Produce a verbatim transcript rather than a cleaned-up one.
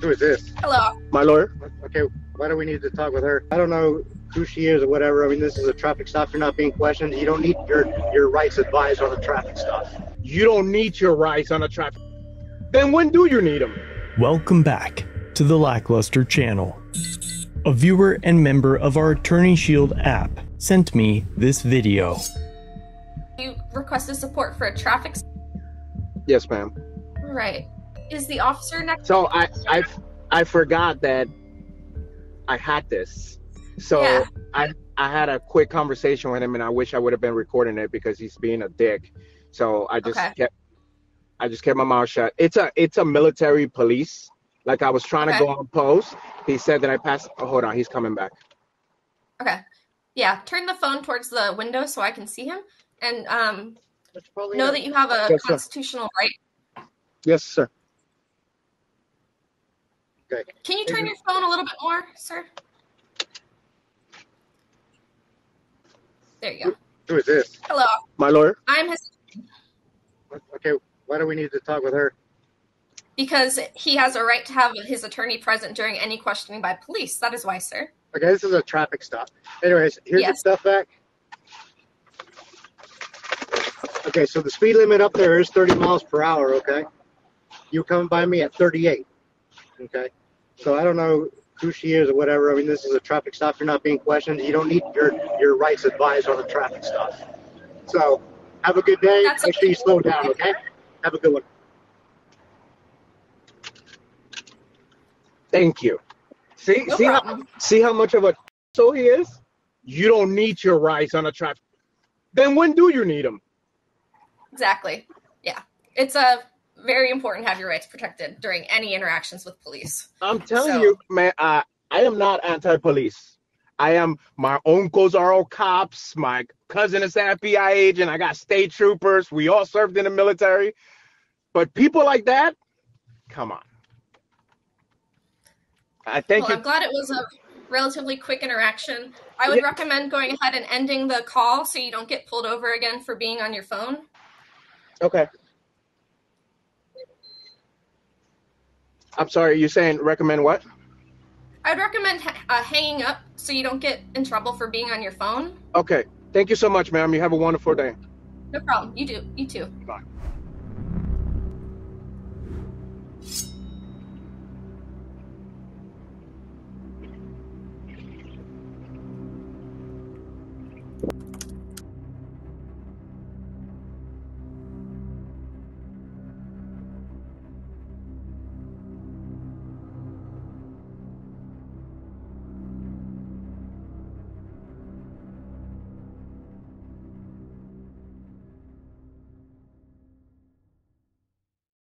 Who is this? Hello. My lawyer? Okay, why do we need to talk with her? I don't know who she is or whatever. I mean, this is a traffic stop. You're not being questioned. You don't need your, your rights advised on a traffic stop. You don't need your rights on a traffic... Then when do you need them? Welcome back to the Lackluster Channel. A viewer and member of our Attorney Shield app sent me this video. You requested support for a traffic stop? Yes, ma'am. Right. Is the officer next? So I, I, I forgot that I had this. So yeah. I, I had a quick conversation with him, and I wish I would have been recording it because he's being a dick. So I just okay. kept, I just kept my mouth shut. It's a, it's a military police. Like I was trying okay. to go on post. He said that I passed. Oh, hold on, he's coming back. Okay, yeah. Turn the phone towards the window so I can see him, and um, know that you have a yes, constitutional sir. right. Yes, sir. Okay. Can you turn your phone a little bit more, sir? There you go. Who is this? Hello. My lawyer? I'm his... Okay, why do we need to talk with her? Because he has a right to have his attorney present during any questioning by police. That is why, sir. Okay, this is a traffic stop. Anyways, here's yes. the stuff back. Okay, so the speed limit up there is thirty miles per hour, okay? You come by me at thirty-eight. Okay, so I don't know who she is or whatever. I mean, this is a traffic stop. You're not being questioned. You don't need your, your rights advised on a traffic stop. So have a good day. That's Make okay. sure you slow down, okay? Have a good one. Thank you. See, no see, how, see how much of a so he is? You don't need your rights on a traffic. Then when do you need them? Exactly. Yeah. It's a... very important to have your rights protected during any interactions with police. I'm telling so, you, man, I, I am not anti-police. I am, my uncles are all cops, my cousin is an F B I agent, I got state troopers, we all served in the military. But people like that, come on. I think well, I'm glad it was a relatively quick interaction. I would yeah. recommend going ahead and ending the call so you don't get pulled over again for being on your phone. Okay. I'm sorry, you're saying recommend what? I'd recommend uh, hanging up so you don't get in trouble for being on your phone. Okay. Thank you so much, ma'am. You have a wonderful day. No problem. You do. You too. Bye.